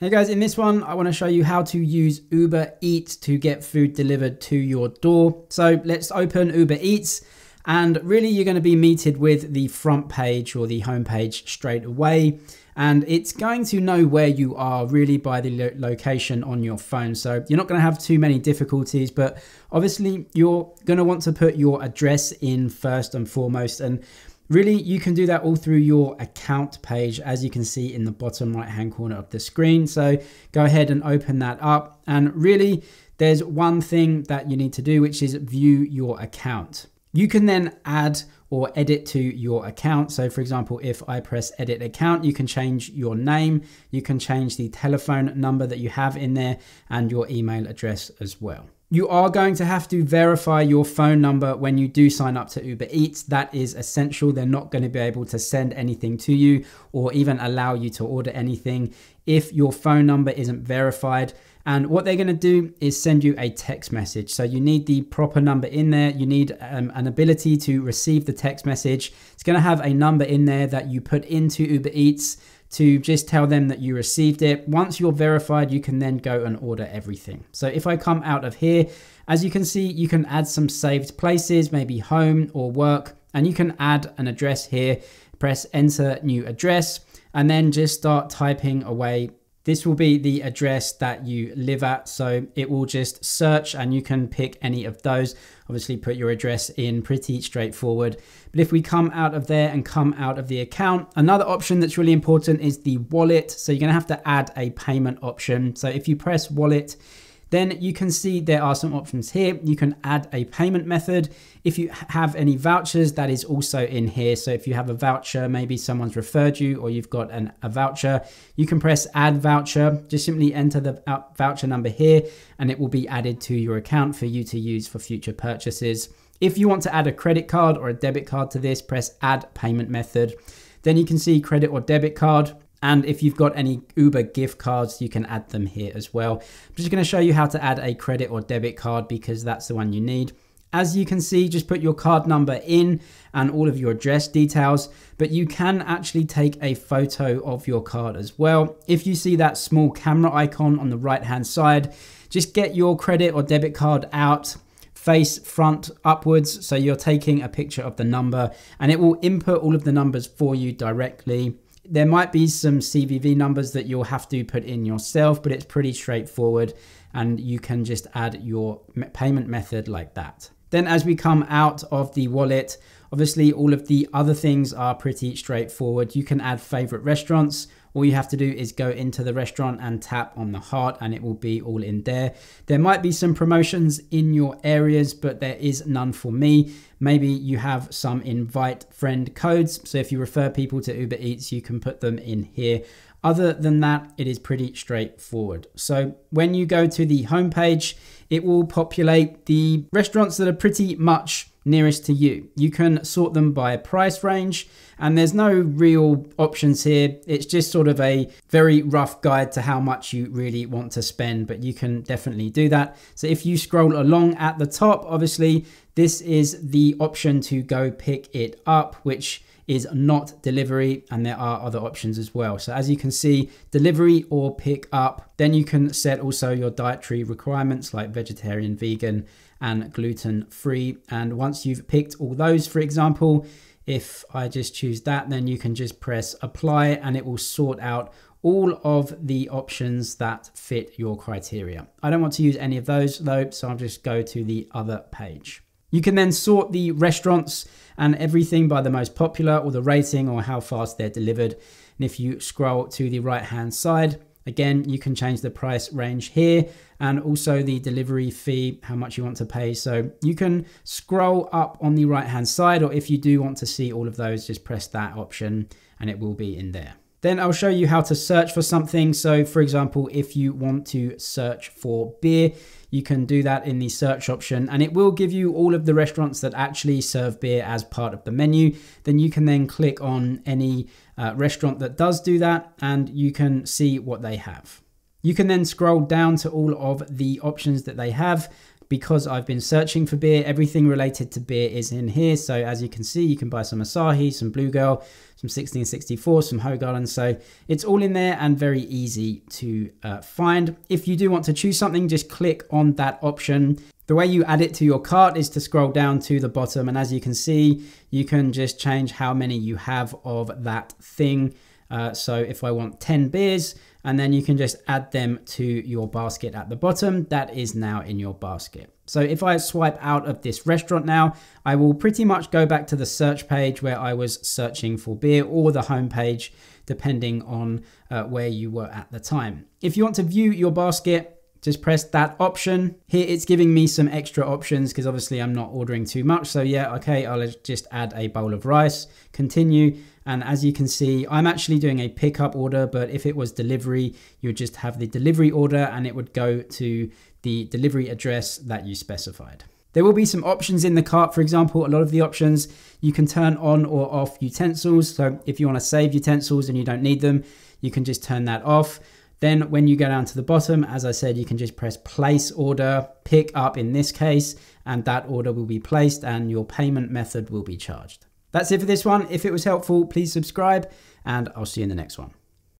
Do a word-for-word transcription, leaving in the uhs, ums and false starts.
Hey guys, in this one, I wanna show you how to use Uber Eats to get food delivered to your door. So let's open Uber Eats, and really you're gonna be meted with the front page or the home page straight away. And it's going to know where you are really by the lo location on your phone. So you're not gonna have too many difficulties, but obviously you're gonna want to put your address in first and foremost. And really, you can do that all through your account page, as you can see in the bottom right-hand corner of the screen. So go ahead and open that up. And really, there's one thing that you need to do, which is view your account. You can then add or edit to your account. So for example, if I press edit account, you can change your name, you can change the telephone number that you have in there and your email address as well. You are going to have to verify your phone number when you do sign up to Uber Eats. That is essential. They're not going to be able to send anything to you or even allow you to order anything if your phone number isn't verified. And what they're going to do is send you a text message. So you need the proper number in there. You need um, an ability to receive the text message. It's going to have a number in there that you put into Uber Eats to just tell them that you received it. Once you're verified, you can then go and order everything. So if I come out of here, as you can see, you can add some saved places, maybe home or work, and you can add an address here, press enter new address, and then just start typing away. This will be the address that you live at. So it will just search and you can pick any of those. Obviously put your address in, pretty straightforward. But if we come out of there and come out of the account, another option that's really important is the wallet. So you're gonna have to add a payment option. So if you press wallet, then you can see there are some options here. You can add a payment method. If you have any vouchers, that is also in here. So if you have a voucher, maybe someone's referred you or you've got an, a voucher, you can press add voucher. Just simply enter the voucher number here and it will be added to your account for you to use for future purchases. If you want to add a credit card or a debit card to this, press add payment method. Then you can see credit or debit card. And if you've got any Uber gift cards, you can add them here as well. I'm just going to show you how to add a credit or debit card because that's the one you need. As you can see, just put your card number in and all of your address details, but you can actually take a photo of your card as well. If you see that small camera icon on the right-hand side, just get your credit or debit card out, face front upwards. So you're taking a picture of the number and it will input all of the numbers for you directly. There might be some C V V numbers that you'll have to put in yourself, but it's pretty straightforward and you can just add your payment method like that. Then as we come out of the wallet, obviously all of the other things are pretty straightforward. You can add favorite restaurants. All you have to do is go into the restaurant and tap on the heart and it will be all in there. There might be some promotions in your areas, but there is none for me. Maybe you have some invite friend codes. So if you refer people to Uber Eats, you can put them in here. Other than that, it is pretty straightforward. So when you go to the homepage, it will populate the restaurants that are pretty much nearest to you. You can sort them by price range, and there's no real options here. It's just sort of a very rough guide to how much you really want to spend, but you can definitely do that. So if you scroll along at the top, obviously, this is the option to go pick it up, which is not delivery, and there are other options as well. So as you can see, delivery or pick up. Then you can set also your dietary requirements like vegetarian, vegan, and gluten free. And once you've picked all those, for example, if I just choose that, then you can just press apply and it will sort out all of the options that fit your criteria. I don't want to use any of those though, so I'll just go to the other page. You can then sort the restaurants and everything by the most popular or the rating or how fast they're delivered. And if you scroll to the right hand side, again, you can change the price range here and also the delivery fee, how much you want to pay. So you can scroll up on the right hand side, or if you do want to see all of those, just press that option and it will be in there. Then I'll show you how to search for something. So for example, if you want to search for beer, you can do that in the search option and it will give you all of the restaurants that actually serve beer as part of the menu. Then you can then click on any uh, restaurant that does do that and you can see what they have. You can then scroll down to all of the options that they have. because I've been searching for beer. Everything related to beer is in here. So as you can see, you can buy some Asahi, some Blue Girl, some sixteen sixty-four, some Hoegaarden. So it's all in there and very easy to uh, find. If you do want to choose something, just click on that option. The way you add it to your cart is to scroll down to the bottom. And as you can see, you can just change how many you have of that thing. Uh, so if I want ten beers, and then you can just add them to your basket at the bottom, that is now in your basket. So if I swipe out of this restaurant now, I will pretty much go back to the search page where I was searching for beer, or the home page, depending on uh, where you were at the time. If you want to view your basket, just press that option. Here it's giving me some extra options because obviously I'm not ordering too much. So yeah, okay, I'll just add a bowl of rice, continue. And as you can see, I'm actually doing a pickup order, but if it was delivery, you would just have the delivery order and it would go to the delivery address that you specified. There will be some options in the cart. For example, a lot of the options you can turn on or off utensils. So if you want to save utensils and you don't need them, you can just turn that off. Then when you go down to the bottom, as I said, you can just press place order, pick up in this case, and that order will be placed and your payment method will be charged. That's it for this one. If it was helpful, please subscribe and I'll see you in the next one.